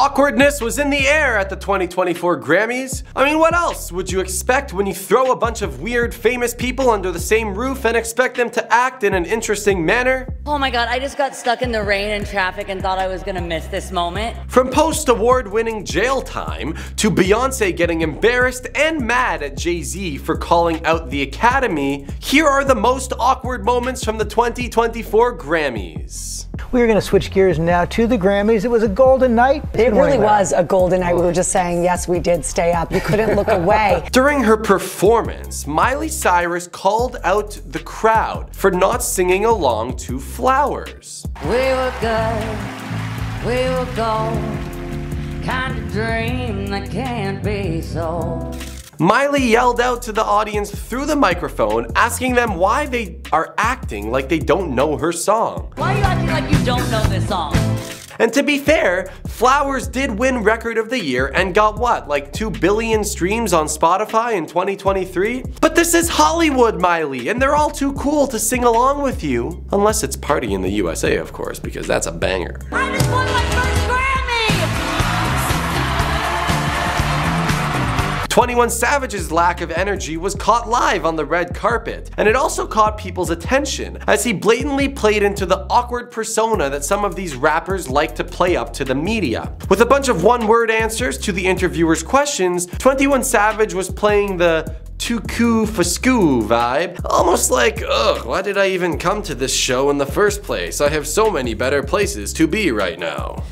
Awkwardness was in the air at the 2024 Grammys. I mean, what else would you expect when you throw a bunch of weird, famous people under the same roof and expect them to act in an interesting manner? Oh my god, I just got stuck in the rain and traffic and thought I was gonna miss this moment. From post-award-winning jail time to Beyoncé getting embarrassed and mad at Jay-Z for calling out the Academy, here are the most awkward moments from the 2024 Grammys. We're gonna switch gears now to the Grammys. It was a golden night. It really was a golden night. We were just saying, yes, we did stay up. You couldn't look away. During her performance, Miley Cyrus called out the crowd for not singing along to Flowers. We were good, we were gold, kind of dream that can't be sold. Miley yelled out to the audience through the microphone, asking them why they are acting like they don't know her song. Why are you acting like you don't know this song? And to be fair, Flowers did win Record of the Year and got what, like 2 billion streams on Spotify in 2023? But this is Hollywood, Miley, and they're all too cool to sing along with you. Unless it's Party in the USA, of course, because that's a banger. I just won my first Grammy! 21 Savage's lack of energy was caught live on the red carpet, and it also caught people's attention as he blatantly played into the awkward persona that some of these rappers like to play up to the media. With a bunch of one-word answers to the interviewer's questions, 21 Savage was playing the too-coo for skoo vibe. Almost like, ugh, why did I even come to this show in the first place? I have so many better places to be right now.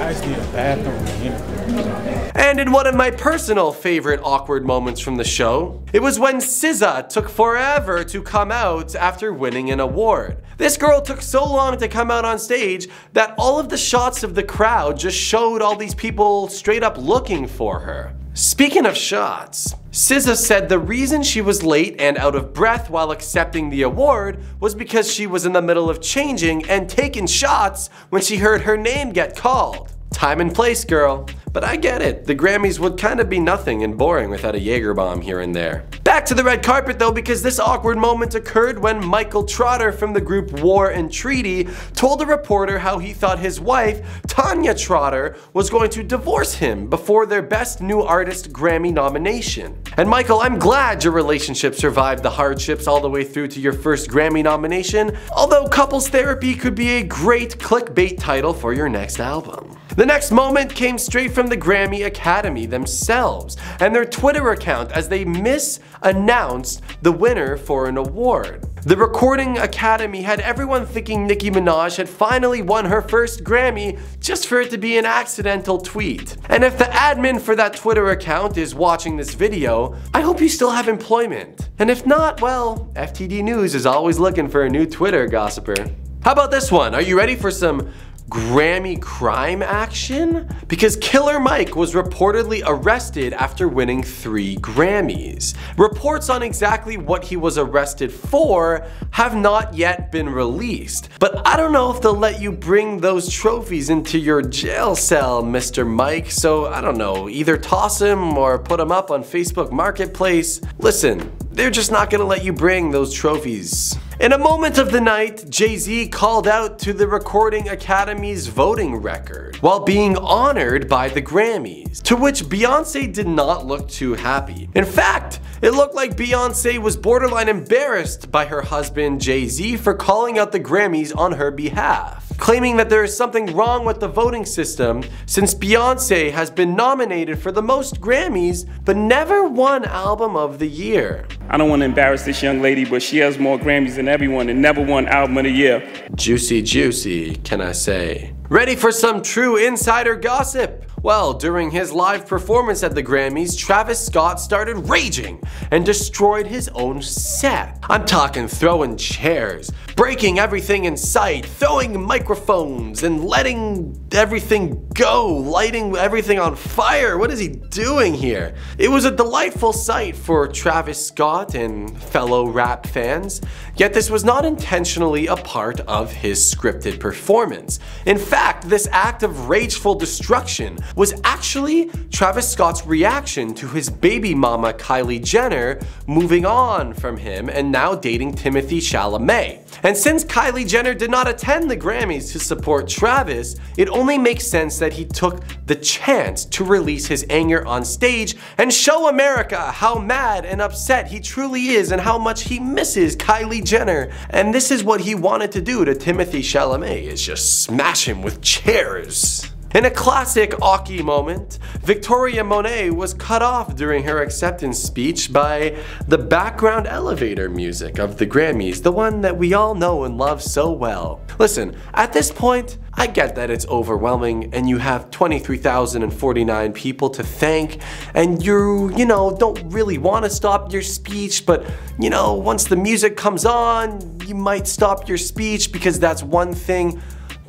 I just need a bathroom here. And in one of my personal favorite awkward moments from the show, it was when SZA took forever to come out after winning an award. This girl took so long to come out on stage that all of the shots of the crowd just showed all these people straight up looking for her. Speaking of shots, SZA said the reason she was late and out of breath while accepting the award was because she was in the middle of changing and taking shots when she heard her name get called. Time and place, girl. But I get it, the Grammys would kind of be nothing and boring without a Jaeger bomb here and there. Back to the red carpet though, because this awkward moment occurred when Michael Trotter from the group War and Treaty told a reporter how he thought his wife, Tanya Trotter, was going to divorce him before their Best New Artist Grammy nomination. And Michael, I'm glad your relationship survived the hardships all the way through to your first Grammy nomination, although couples therapy could be a great clickbait title for your next album. The next moment came straight from the Grammy Academy themselves and their Twitter account as they misannounced the winner for an award. The Recording Academy had everyone thinking Nicki Minaj had finally won her first Grammy just for it to be an accidental tweet. And if the admin for that Twitter account is watching this video, I hope you still have employment. And if not, well, FTD News is always looking for a new Twitter gossiper. How about this one? Are you ready for some Grammy crime action? Because Killer Mike was reportedly arrested after winning 3 Grammys. Reports on exactly what he was arrested for have not yet been released, but I don't know if they'll let you bring those trophies into your jail cell, Mr. Mike, so I don't know, either toss him or put him up on Facebook Marketplace. Listen, they're just not gonna let you bring those trophies. In a moment of the night, Jay-Z called out to the Recording Academy's voting record while being honored by the Grammys, to which Beyoncé did not look too happy. In fact, it looked like Beyoncé was borderline embarrassed by her husband Jay-Z for calling out the Grammys on her behalf, claiming that there is something wrong with the voting system since Beyoncé has been nominated for the most Grammys but never won Album of the Year. I don't want to embarrass this young lady, but she has more Grammys than everyone and never won Album of the Year. Juicy, juicy, can I say. Ready for some true insider gossip? Well, during his live performance at the Grammys, Travis Scott started raging and destroyed his own set. I'm talking throwing chairs, breaking everything in sight, throwing microphones, and letting everything go, lighting everything on fire. What is he doing here? It was a delightful sight for Travis Scott and fellow rap fans, yet this was not intentionally a part of his scripted performance. In fact, this act of rageful destruction was actually Travis Scott's reaction to his baby mama Kylie Jenner moving on from him and now dating Timothy Chalamet. And since Kylie Jenner did not attend the Grammys to support Travis, it only makes sense that he took the chance to release his anger on stage and show America how mad and upset he truly is and how much he misses Kylie Jenner. And this is what he wanted to do to Timothy Chalamet, is just smash him with chairs. In a classic Aki moment, Victoria Monet was cut off during her acceptance speech by the background elevator music of the Grammys, the one that we all know and love so well. Listen, at this point, I get that it's overwhelming and you have 23,049 people to thank and you know, don't really want to stop your speech, but you know, once the music comes on, you might stop your speech because that's one thing.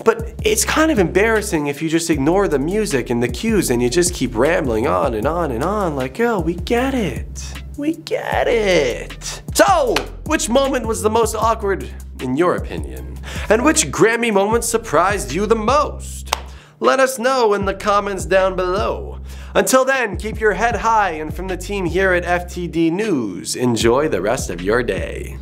But it's kind of embarrassing if you just ignore the music and the cues and you just keep rambling on and on and on like, yo, we get it. We get it. So, which moment was the most awkward in your opinion? And which Grammy moment surprised you the most? Let us know in the comments down below. Until then, keep your head high, and from the team here at FTD News, enjoy the rest of your day.